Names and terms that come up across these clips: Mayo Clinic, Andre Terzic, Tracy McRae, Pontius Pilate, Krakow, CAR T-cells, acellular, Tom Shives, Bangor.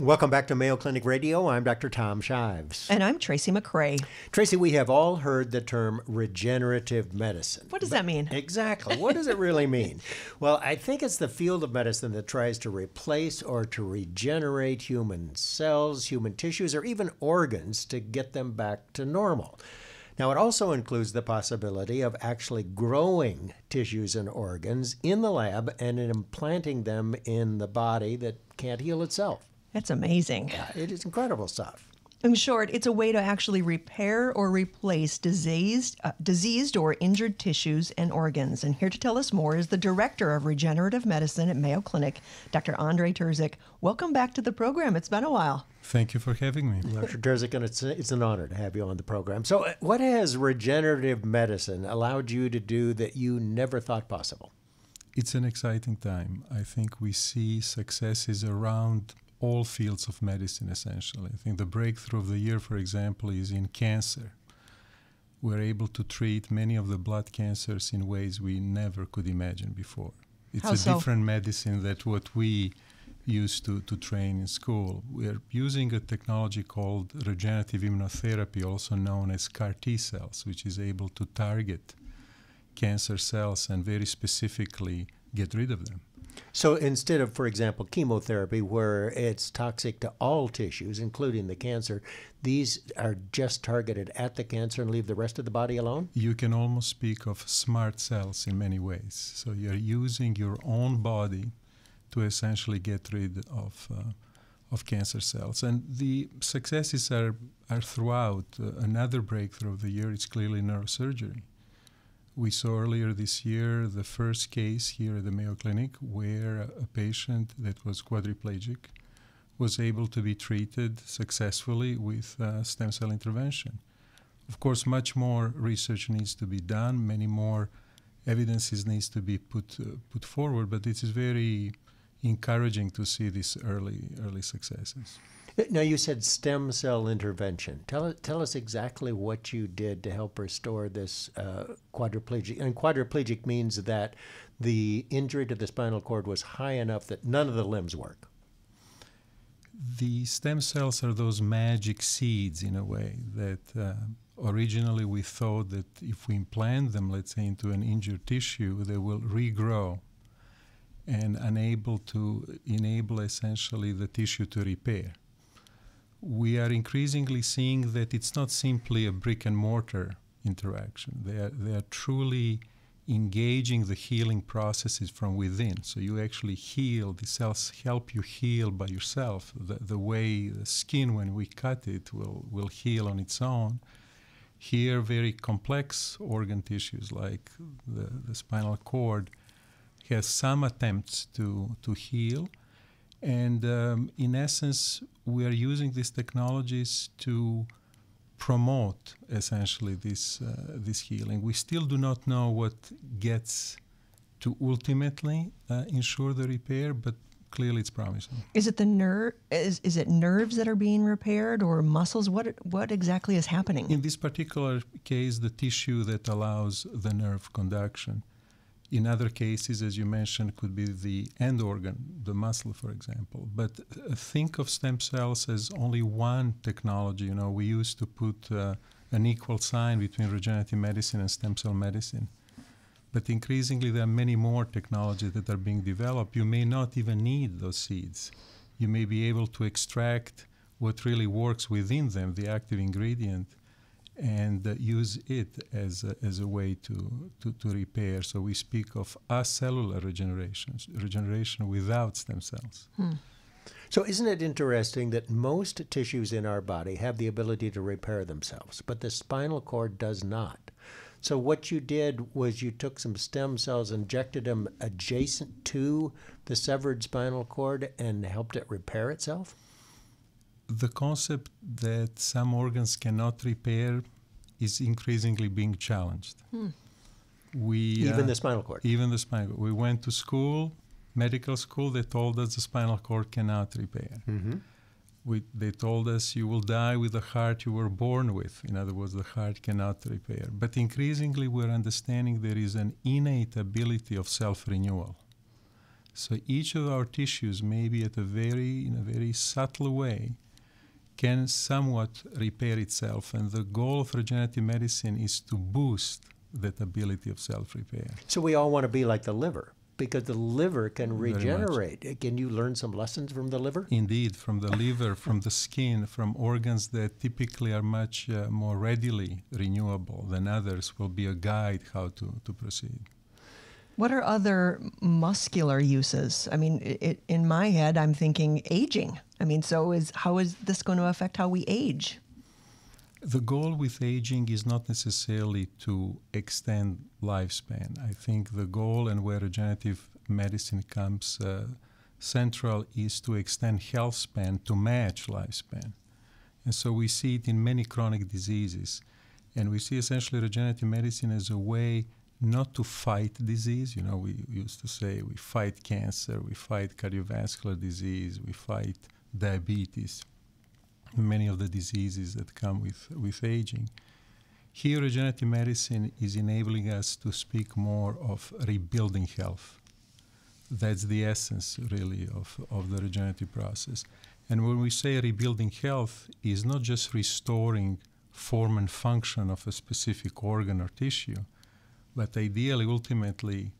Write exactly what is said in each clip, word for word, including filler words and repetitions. Welcome back to Mayo Clinic Radio. I'm Doctor Tom Shives. And I'm Tracy McRae. Tracy, we have all heard the term regenerative medicine. What does that mean? Exactly. What does it really mean? Well, I think it's the field of medicine that tries to replace or to regenerate human cells, human tissues, or even organs to get them back to normal. Now, it also includes the possibility of actually growing tissues and organs in the lab and implanting them in the body that can't heal itself. That's amazing. Yeah, it is incredible stuff. In short, it's a way to actually repair or replace diseased, uh, diseased or injured tissues and organs. And here to tell us more is the Director of Regenerative Medicine at Mayo Clinic, Doctor Andre Terzic. Welcome back to the program. It's been a while. Thank you for having me. Doctor Terzic, and it's, it's an honor to have you on the program. So what has regenerative medicine allowed you to do that you never thought possible? It's an exciting time. I think we see successes around all fields of medicine, essentially. I think the breakthrough of the year, for example, is in cancer. We're able to treat many of the blood cancers in ways we never could imagine before. It's How a so? different medicine than what we used to, to train in school. We're using a technology called regenerative immunotherapy, also known as CAR T-cells, which is able to target cancer cells and very specifically get rid of them. So instead of, for example, chemotherapy, where it's toxic to all tissues, including the cancer, these are just targeted at the cancer and leave the rest of the body alone? You can almost speak of smart cells in many ways. So you're using your own body to essentially get rid of, uh, of cancer cells. And the successes are, are throughout. Uh, another breakthrough of the year is clearly neurosurgery. We saw earlier this year the first case here at the Mayo Clinic where a patient that was quadriplegic was able to be treated successfully with uh, stem cell intervention. Of course, much more research needs to be done, many more evidences needs to be put, uh, put forward, but it is very encouraging to see these early, early successes. Now, you said stem cell intervention. Tell, tell us exactly what you did to help restore this uh, quadriplegic. And quadriplegic means that the injury to the spinal cord was high enough that none of the limbs work. The stem cells are those magic seeds, in a way, that uh, originally we thought that if we implant them, let's say, into an injured tissue, they will regrow and unable to enable, essentially, the tissue to repair. We are increasingly seeing that it's not simply a brick and mortar interaction. They are, they are truly engaging the healing processes from within. So you actually heal, the cells help you heal by yourself. The, the way the skin, when we cut it, will, will heal on its own. Here, very complex organ tissues like the, the spinal cord has some attempts to, to heal. And um, in essence, we are using these technologies to promote, essentially, this, uh, this healing. We still do not know what gets to ultimately uh, ensure the repair, but clearly it's promising. Is it the nerve? Is, is it nerves that are being repaired or muscles? What, what exactly is happening? In this particular case, the tissue that allows the nerve conduction. In other cases, as you mentioned, could be the end organ, the muscle, for example. But uh, think of stem cells as only one technology. You know, we used to put uh, an equal sign between regenerative medicine and stem cell medicine. But increasingly, there are many more technologies that are being developed. You may not even need those seeds. You may be able to extract what really works within them, the active ingredient, and uh, use it as a, as a way to, to, to repair. So we speak of acellular regeneration, regeneration without stem cells. Hmm. So isn't it interesting that most tissues in our body have the ability to repair themselves, but the spinal cord does not? So what you did was you took some stem cells, injected them adjacent to the severed spinal cord and helped it repair itself? The concept that some organs cannot repair is increasingly being challenged. Hmm. We, even uh, the spinal cord? Even the spinal cord. We went to school, medical school, they told us the spinal cord cannot repair. Mm-hmm. we, they told us you will die with the heart you were born with. In other words, the heart cannot repair. But increasingly we're understanding there is an innate ability of self-renewal. So each of our tissues, maybe at a very, in a very subtle way, can somewhat repair itself. And the goal of regenerative medicine is to boost that ability of self-repair. So we all want to be like the liver, because the liver can regenerate. Can you learn some lessons from the liver? Indeed, from the liver, from the skin, from organs that typically are much uh, more readily renewable than others will be a guide how to, to proceed. What are other muscular uses? I mean, it, it, in my head, I'm thinking aging. I mean, so is how is this going to affect how we age? The goal with aging is not necessarily to extend lifespan. I think the goal, and where regenerative medicine comes uh, central, is to extend health span to match lifespan. And so we see it in many chronic diseases. And we see essentially regenerative medicine as a way not to fight disease. You know, we used to say we fight cancer, we fight cardiovascular disease, we fight diabetes, many of the diseases that come with, with aging. Here, regenerative medicine is enabling us to speak more of rebuilding health. That's the essence, really, of, of the regenerative process. And when we say rebuilding health, is not just restoring form and function of a specific organ or tissue, but ideally, ultimately,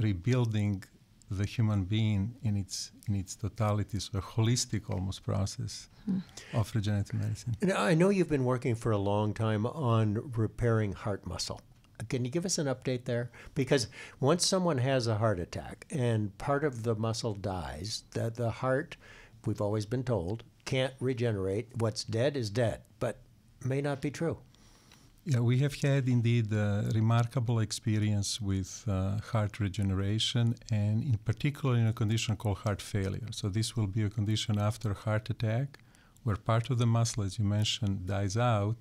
rebuilding the human being in its, in its totality, so a holistic almost process mm. of regenerative medicine. Now, I know you've been working for a long time on repairing heart muscle. Can you give us an update there? Because once someone has a heart attack and part of the muscle dies, that the heart, we've always been told, can't regenerate. What's dead is dead, but may not be true. Yeah, we have had indeed a remarkable experience with uh, heart regeneration, and in particular in a condition called heart failure. So this will be a condition after a heart attack where part of the muscle, as you mentioned, dies out.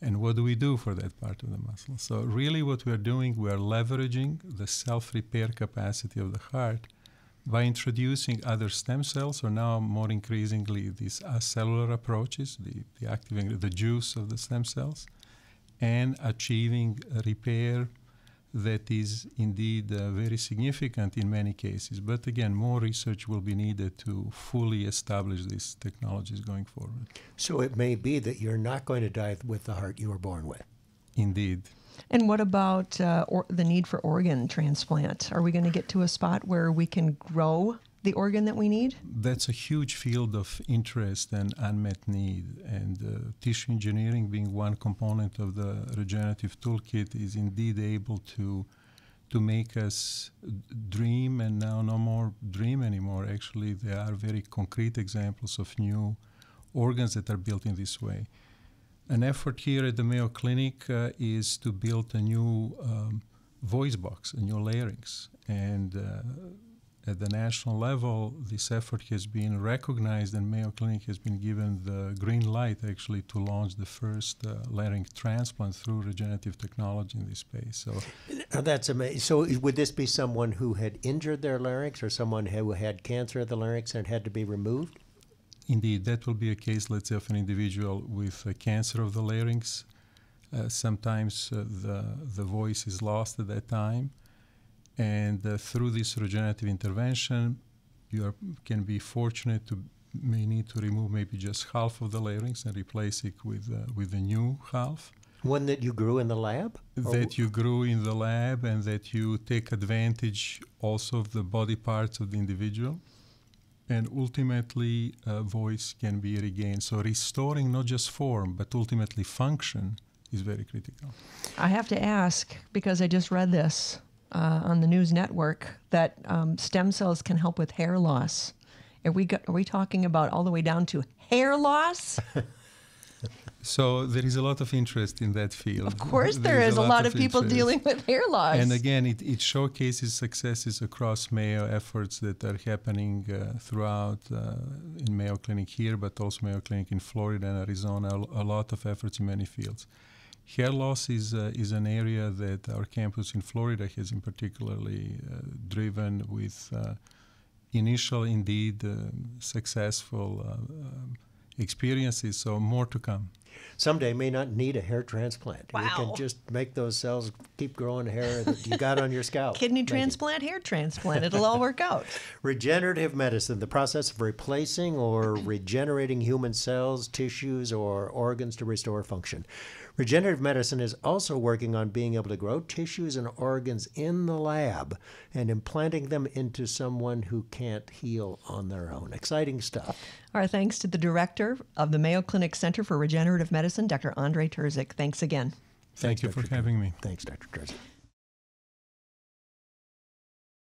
And what do we do for that part of the muscle? So really what we are doing, we are leveraging the self-repair capacity of the heart by introducing other stem cells, or now more increasingly these acellular approaches, the, the activating the juice of the stem cells, and achieving a repair that is indeed uh, very significant in many cases. But again, more research will be needed to fully establish these technologies going forward. So it may be that you're not going to die with the heart you were born with. Indeed. And what about uh, or the need for organ transplant? Are we going to get to a spot where we can grow the organ that we need? That's a huge field of interest and unmet need. And uh, tissue engineering, being one component of the regenerative toolkit, is indeed able to, to make us dream, and now no more dream anymore. Actually, there are very concrete examples of new organs that are built in this way. An effort here at the Mayo Clinic uh, is to build a new um, voice box, a new larynx. And uh, at the national level, this effort has been recognized, and Mayo Clinic has been given the green light, actually, to launch the first uh, larynx transplant through regenerative technology in this space. So now that's amazing. So would this be someone who had injured their larynx, or someone who had cancer of the larynx and had to be removed? Indeed, that will be a case, let's say, of an individual with a cancer of the larynx. Uh, sometimes uh, the, the voice is lost at that time. And uh, through this regenerative intervention, you are, can be fortunate to may need to remove maybe just half of the larynx and replace it with, uh, with a new half. One that you grew in the lab? That you grew in the lab, and that you take advantage also of the body parts of the individual. And ultimately, uh, voice can be regained. So restoring not just form, but ultimately function is very critical. I have to ask, because I just read this Uh, on the news network, that um, stem cells can help with hair loss. Are we, got, are we talking about all the way down to hair loss? So there is a lot of interest in that field. Of course there, there is, is a lot, lot of, of people dealing with hair loss. And again, it, it showcases successes across Mayo efforts that are happening uh, throughout uh, in Mayo Clinic here, but also Mayo Clinic in Florida and Arizona, a lot of efforts in many fields. Hair loss is, uh, is an area that our campus in Florida has in particularly uh, driven with uh, initial, indeed, uh, successful uh, um, experiences, so more to come. someday may not need a hair transplant. Wow. We can just make those cells keep growing hair that you got on your scalp. Kidney transplant, hair transplant, it'll all work out. Regenerative medicine, the process of replacing or regenerating human cells, tissues, or organs to restore function. Regenerative medicine is also working on being able to grow tissues and organs in the lab and implanting them into someone who can't heal on their own. Exciting stuff. Our thanks to the director of the Mayo Clinic Center for Regenerative Medicine, Doctor Andre Terzic. Thanks again. Thank you for having me. Thanks, Doctor Terzic.